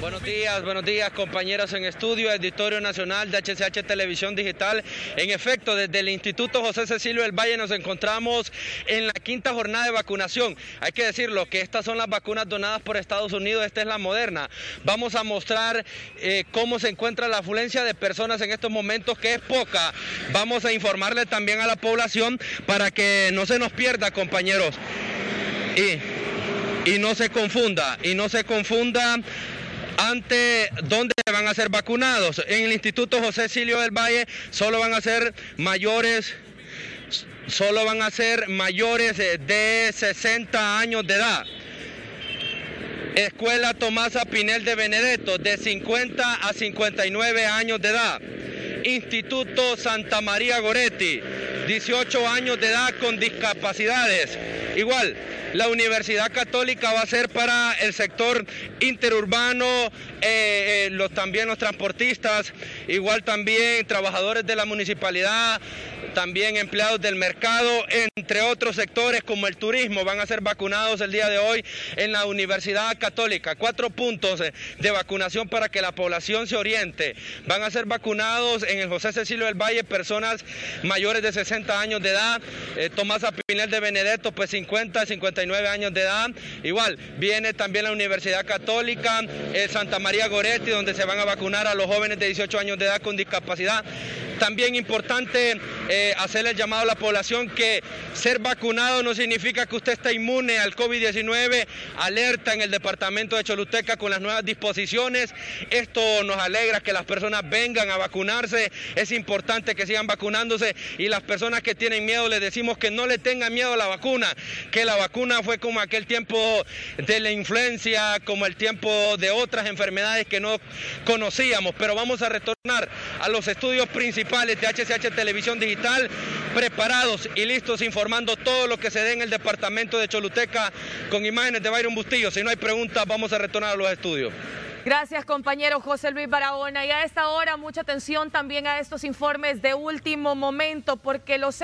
Buenos días compañeros en estudio, Auditorio Nacional de HCH Televisión Digital. En efecto, desde el Instituto José Cecilio del Valle nos encontramos en la quinta jornada de vacunación. Hay que decirlo que estas son las vacunas donadas por Estados Unidos, esta es la Moderna. Vamos a mostrar cómo se encuentra la afluencia de personas en estos momentos, que es poca. Vamos a informarle también a la población para que no se nos pierda, compañeros, y no se confunda, ante dónde van a ser vacunados. En el Instituto José Cecilio del Valle solo van a ser mayores de 60 años de edad. Escuela Tomasa Pinel de Benedetto, de 50 a 59 años de edad. Instituto Santa María Goretti, 18 años de edad con discapacidades. Igual, la Universidad Católica va a ser para el sector interurbano, también los transportistas, igual también trabajadores de la municipalidad, también empleados del mercado, entre otros sectores como el turismo, van a ser vacunados el día de hoy en la Universidad Católica. 4 puntos de vacunación para que la población se oriente. Van a ser vacunados en el José Cecilio del Valle personas mayores de 60 años de edad, Tomasa Pinel de Benedetto, pues 50, 59 años de edad. Igual viene también la Universidad Católica, Santa María Goretti, donde se van a vacunar a los jóvenes de 18 años de edad con discapacidad. También importante hacerle el llamado a la población que ser vacunado no significa que usted está inmune al COVID-19. Alerta en el departamento de Choluteca con las nuevas disposiciones. Esto nos alegra que las personas vengan a vacunarse. Es importante que sigan vacunándose, y las personas que tienen miedo les decimos que no le tengan miedo a la vacuna, que la vacuna fue como aquel tiempo de la influenza, como el tiempo de otras enfermedades que no conocíamos. Pero vamos a retornar a los estudios principales de HCH Televisión Digital, preparados y listos, informando todo lo que se dé en el departamento de Choluteca con imágenes de Byron Bustillo. Si no hay preguntas, vamos a retornar a los estudios. Gracias, compañero José Luis Barahona. Y a esta hora, mucha atención también a estos informes de último momento, porque los